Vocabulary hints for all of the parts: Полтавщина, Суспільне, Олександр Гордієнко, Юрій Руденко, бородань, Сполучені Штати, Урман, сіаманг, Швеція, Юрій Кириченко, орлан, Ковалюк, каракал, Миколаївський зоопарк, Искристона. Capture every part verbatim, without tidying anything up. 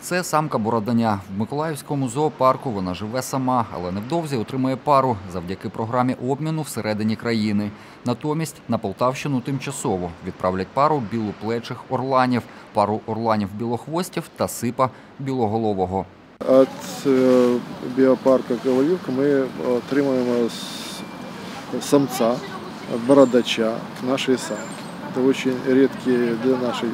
Це самка бороданя. В Миколаївському зоопарку вона живе сама, але невдовзі отримає пару завдяки програмі обміну всередині країни. Натомість на Полтавщину тимчасово відправлять пару білоплечих орланів, пару орланів-білохвостів та сипа білоголового. Від біопарку «Ковалюк» ми отримуємо самця, бородача нашої самки. Це дуже рідкі для нашої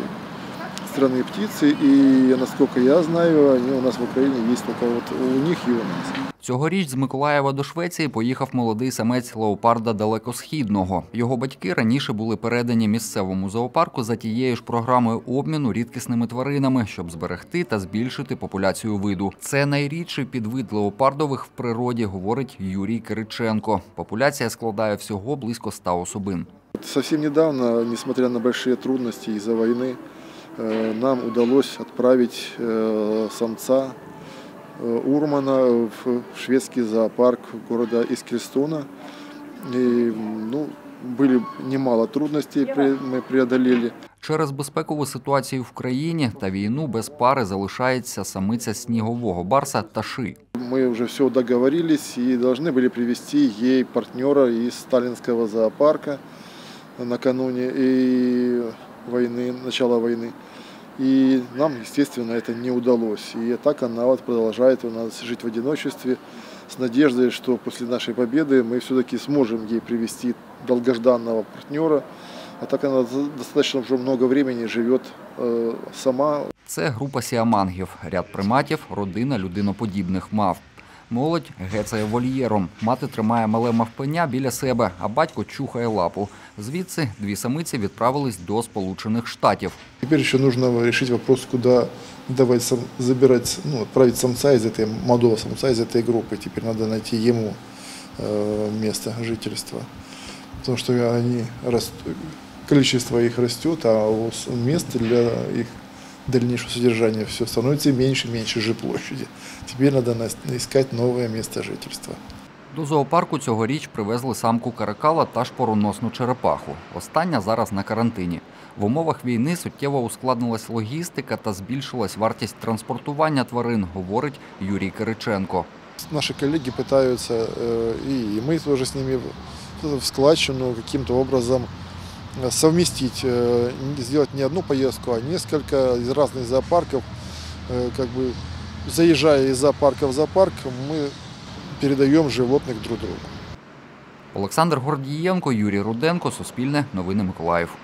страны птицы, и, насколько я знаю, они у нас в Украине есть только вот у них и у нас. Цьогоріч з Миколаєва до Швеції поїхав молодий самець леопарда далекосхідного. Його батьки раніше були передані місцевому зоопарку за тією ж програмою обміну рідкісними тваринами, щоб зберегти та збільшити популяцію виду. Це найрідший підвид леопардових в природі, говорить Юрій Кириченко. Популяція складає всього близько ста особин. Зовсім недавно, несмотря на великі трудності із-за війни, нам удалось отправить самца Урмана в шведский зоопарк города Искристона. И, ну, были немало трудностей, мы преодолели. Через безпекову ситуацію в країні та війну без пари залишається самиця снігового барса Таши. Ми вже все договорились і повинні були привести їй партнера із Сталинського зоопарку накануні. І... войны, начала войны. И нам, естественно, это не удалось. И так она вот продолжает у нас жить в одиночестве с надеждой, что после нашей победы мы все-таки сможем ей привести долгожданного партнера. А так вона достатньо вже багато часу живе сама. Це група сіамангів, ряд приматів, родина людиноподібних мавп. Молодь гецає вольєром. Мати тримає мале мавпеня біля себе, а батько чухає лапу. Звідси дві самиці відправились до Сполучених Штатів. Тепер ще потрібно вирішити вопрос, куди давати, забирати, ну, відправити самця з цієї, молодого самця з цієї групи. Тепер треба знайти йому місце жительства. Тому що вони ростуть, кількість їх росте, а місце для їх дальнейшего содержания все становится меньше и меньше жилплощади. Теперь надо искать новое место жительства. До зоопарку цьогоріч привезли самку каракала та шпороносну черепаху. Остання зараз на карантині. В умовах війни суттєво ускладнилась логістика та збільшилась вартість транспортування тварин, говорить Юрій Кириченко. Наші колеги намагаються, і ми теж з ними, в складчину якимось образом совместить, сделать не одну поездку, а несколько из разных зоопарков. Как бы заезжая из зоопарка в зоопарк, мы передаем животных друг другу. Олександр Гордієнко, Юрій Руденко, Суспільне, новини Миколаїв.